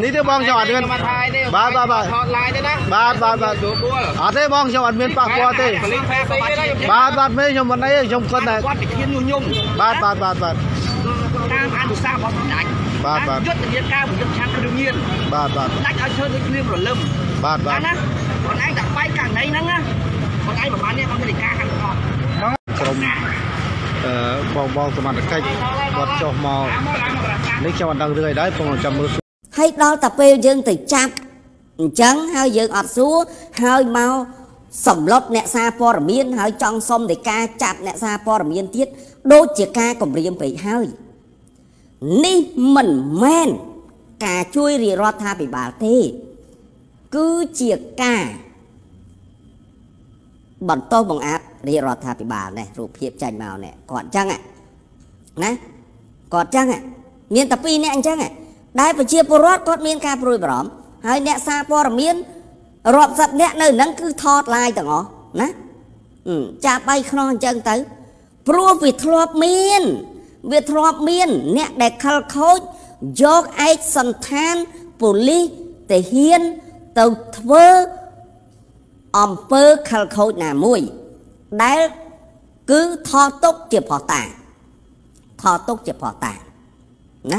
thế bong cho admin ba ba ba ba ba ba ở thế bong cho admin ba qua thế ba ba mấy trong bên đấy trong cơn này ba ba ba ba ba ba rất là nhiệt cao rất sáng đương nhiên ba ba anh ở chơi với liêm rồi lâm ba ba còn anh đặt bay càng đấy nắng á còn anh mà bán đi con cái cá hàng còn bong bong từ mặt cách bật cho màu lấy cho bạn đang rơi đấy còn trăm mưa hay đo tập về dân tỉnh chạm trắng hơi dân ọt xuống hơi mau sầm lót nẹt xa po làm yên hơi trong xong để ca chặt nẹt xa po làm yên tiết đôi chiếc ca còn riêng phải hơi ní mình men cả chui rì rót tha bị bà thế cứ chiếc ca bẩn to bằng áp rì rót tha bị bà này rụp hiệp chành màu này còn trăng ạ nè còn trăng ạ miền tập pin nè anh trăng ạ đai phải chia pro rót miên ca pro bỏm hơi nẹt xa po làm yên rót giật nẹt nơi nắng cứ thọt lại từ ngõ nè cha bay khron chân tới pro vì thọt miên việc thọp miên nè để khâu khôi dọc ai sân than poli để hiên tàu thơ ẩm phơ khâu khôi nà mùi đấy cứ thọ tốt chịp họ tàng thọ tốt chịp họ tàng nè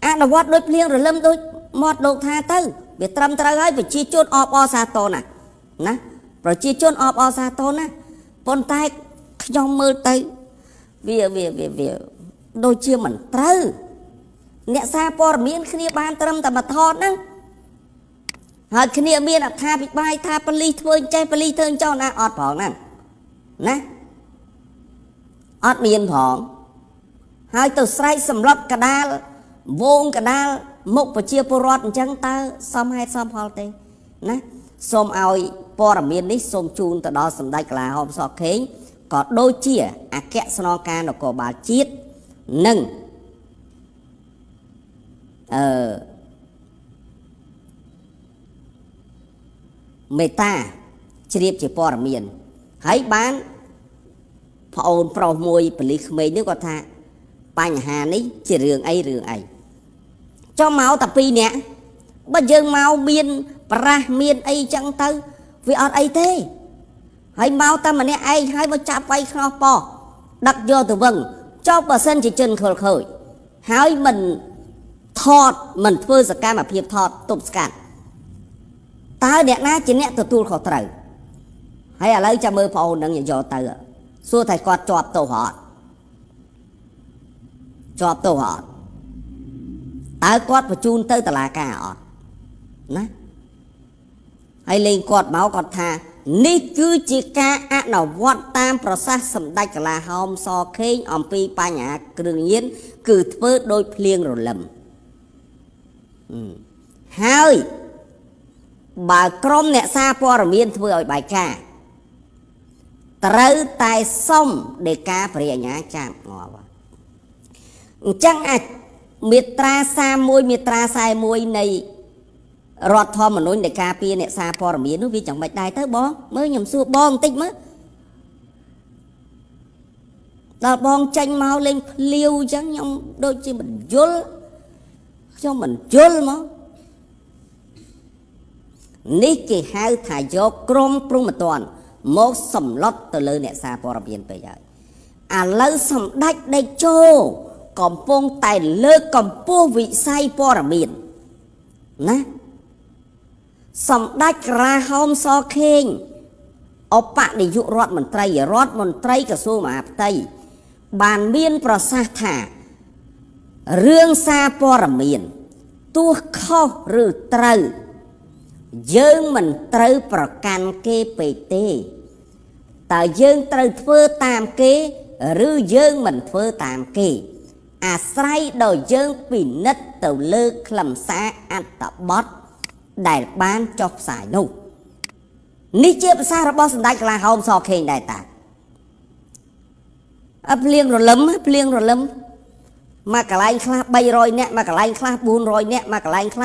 à là vót đôi pliêng rồi lâm đôi mọt đột tha tư bị trâm trơ ấy phải chia chôn ọp o xa tôn à ná rồi chia chôn ọp o xa tôn á con tay nhóm mơ tay vì đôi chia mình trâu nẹt xa por miên khnia ban trâm ta mà thọt nè hạt khnia miên à tha bị bay tha pali thôi chơi pali thôi cho na ọt phỏng nè nè ọt miên phỏng hai tờ say sầm lấp cả đal vuông cả đal mộc và chia porot chẳng ta xăm hai xăm hao tê nè xôm ao por miên đi xôm chun từ đó sầm đại là hôm sọ khế có đôi chia à kẹt sno ca nó có bà chiết nâng mê ta chìa po ở miền hãy bán phồn pro môi bỉ mê nếu có tha bành hà ní chỉ rường ấy cho máu tập pi nè bây giờ máu miên pra miên ấy chẳng tới vì ở ấy thế hãy mau ta mà nè ai hãy vào chạm bay kho po đặt vô từ vần cho bà sân chỉ chân khởi khởi hãy mình thọt mình phơi giật ca mà phiền thọt tụt cạn ta đẹp na chỉ nè từ tuôn khỏi trời hãy ở lấy cho mơ phao nâng nhảy giò từ xua thầy quạt chọp tàu họ ta quạt và chun tới tờ lá cả họ nè hãy lên quạt máu quạt tha ní cứ chỉ ca ăn ở vót tam process sầm đạch là hòm so khế om pi pa nhã cường nhiên cứ vớ đôi phliêng rồi lầm hơi bà crom nẹt xa po rồi miên thưa ở bài ca trơ tay xong để ca phải nhã chạm ngò chẳng à miệt tra xa môi miệt tra sai môi này rót thò mà nói để cà phê này xa po làm nó vì chẳng bạch đài tới bón mới nhầm xua bón tích mất đào bón tranh mau lên liêu chẳng nhom đôi khi mình chul cho mình chul mà ní kỳ hai thải gió crom prung một tuần một sầm lót từ lơ này xa po làm bây giờ à lơ sầm đách đây cho còn phong tài lơ còn po vị say po làm nè sầm đách ra hôm so khen ông bạn để dụ rót mần tây cả số mà tây bàn miên pro sa thả riêng xa po làm miền tua kho rư trâu dương mình trâu pro can kê pt tờ dương trâu phơ tam kê rư dương mình phơ tam kê à say đồ dương pin nứt tàu lơ làm xa ăn tập bót đại ban cho xài nô ní chia xa bó sân đại là hôm so khen đại tạc ấp liêng rồi lấm mà cả lạnh khá bay rồi nè, mà cả lạnh khá buồn rồi nè, mà cả lạnh khá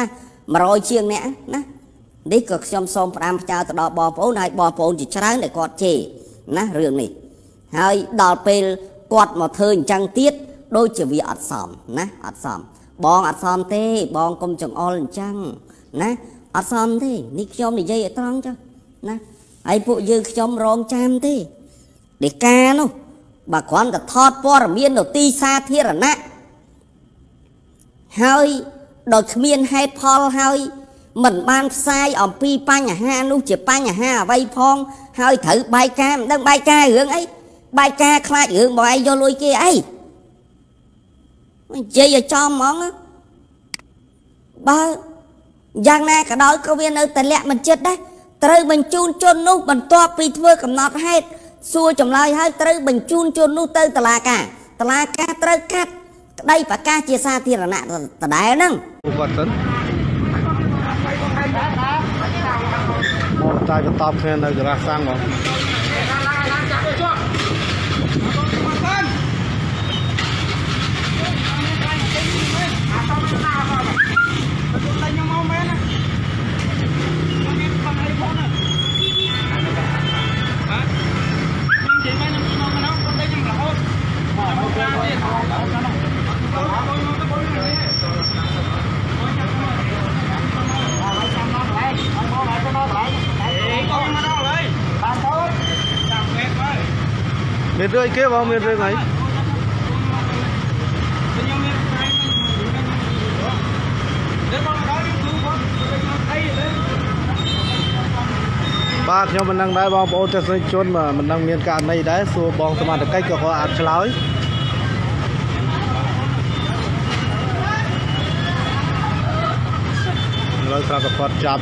mà rồi chiêng nè ná đi cực xong xong pram chào từ đó bò phố chỉ tráng để cọt chì ná rường này hơi đòi pê cọt một thời trăng tiết đôi chỉ vì ọt xòm ná ọt xòm bong ọt xòm tê bong công trường ol trăng ná ọt xòm tê ní chom để dây ở trong cho ná ấy phụ dư chom rong cham tê để ca nó bà con cả thọt po làm miên đầu ti xa thiệt là nã hơi đòi miên hay pol hơi mình ban sai ở pi pa nhà ha nu chỉ pa nhà ha vay phong hơi thử bài ca đang bài ca hưởng ấy bài ca khai hưởng bọn ai vô lui kia ấy chơi giờ cho món á ba giang na cả đói có viên ở tận lẹ mình chết đấy tới mình chun chôn nu mình to pi thưa cầm nọt hết xua chồng lời hơi tới mình chun chôn nu tới tờ là ca tới cắt đây và ca chia xa thì là nạn tờ đá nâng ta có tao khen đâu ra sang rồi miền rơi kia vào miền rơi này ba theo mình đang đái bom ô tô xe chôn mà mình đang miền cạn này đấy xua bom từ mặt cách có ăn cháo ấy rồi sau đó còn chạp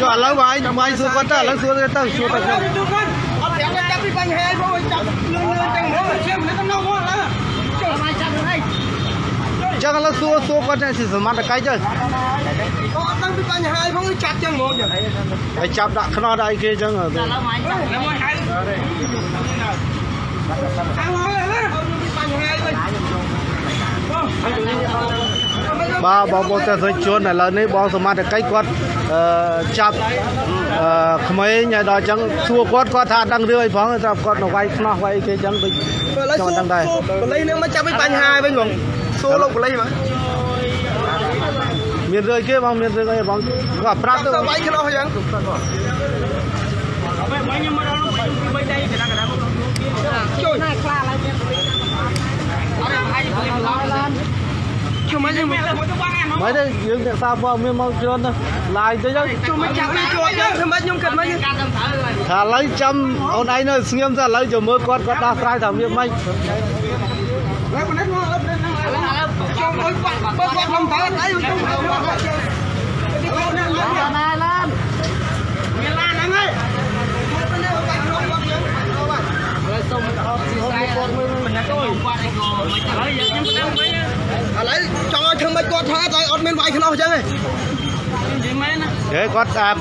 cho lâu bài anh xuống quát ta lâu xuống cái tầng xuống tầng chắc là xuống quát này chỉ mặt là cái chứ phải chặt đã khnò đại kia chứ rồi ba bom bom ta chôn này là nơi bom số mặt cách quát chạp mấy nhà đó chẳng xua quát quát tha đang rơi phóng ra quát nó quay cái chẳng bị cho đang đây lấy nếu mà chạp với bánh hai với ngùng xua lục lấy mà miền rơi kia bóng miền rơi cái bóng gặp rác đâu quay cái nó chẳng chơi mấy đây những cái sao vào miền Mông trơn đó lại tới chứ chúng mình chặt đi chuột chứ thằng mất nhung cần mấy thà lấy trăm ông ấy nó nghiêm ra lấy cho mưa quát đa sai thằng miền Mông đấy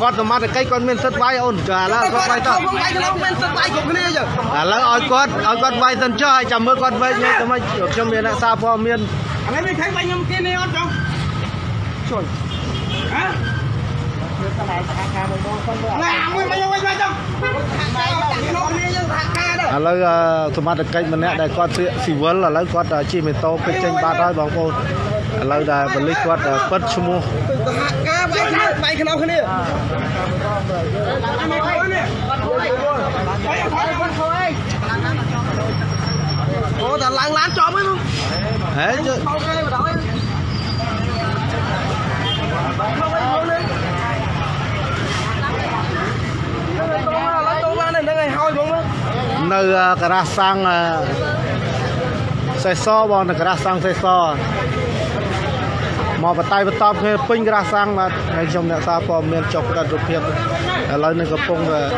con tôm mát cái con miên sắt vai ôn trả là con vai tao là con vai dân cho hay chầm mưa con vai nhé tụi mày ở trong miền lại xa vào miền Lấy thùng ăn được cây mình nè, để con xì vớn là lấy con chi mình to cái chanh ba đói bằng cô, lấy là mình lấy con quất chum mua. Ủa, là láng láng cho mới luôn. Thế chứ. Nơi cả ra sang xe so bọn cả ra sang xe so mà vào tay vào top kia pin cả ra sang là ngày trong nhà ta còn miền chọc đặt ruột phiền lấy nên cái phong về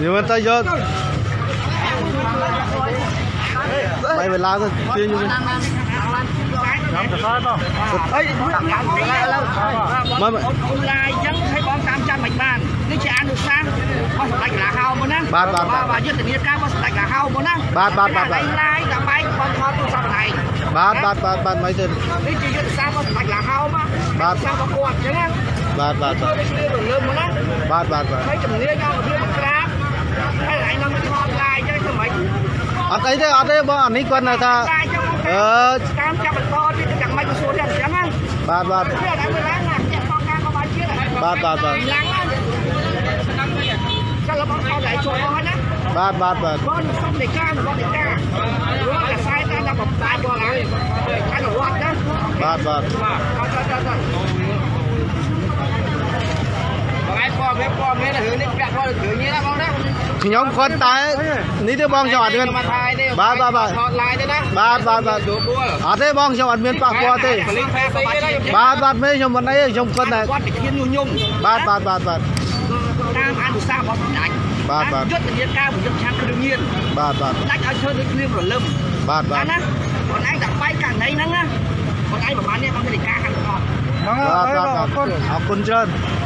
nhưng mà ta giờ bay về lá thôi lai chẳng thấy bóng 800 mạch bàn cái chị ăn được sang có sạch là hao muốn á bà nhất tình yêu cao có sạch là hao muốn á bà lai cả bay con thoát tôi sau này bà mấy tên cái chị nhận sang có sạch là hao mà bà sao có quạt chứ á bà thấy chừng nia nhau một đứa một cáp hay là anh đang bị ho lai chứ không phải ở đây bọn anh ấy quân là ta nhóm con tay ní thế bong cho ăn ba ở thế bong cho ăn miên bạc qua thế ba mấy trong bọn ấy trong con này ba anh đặt bay càng thấy nắng á, còn anh mà bán nha con cái ca con chân.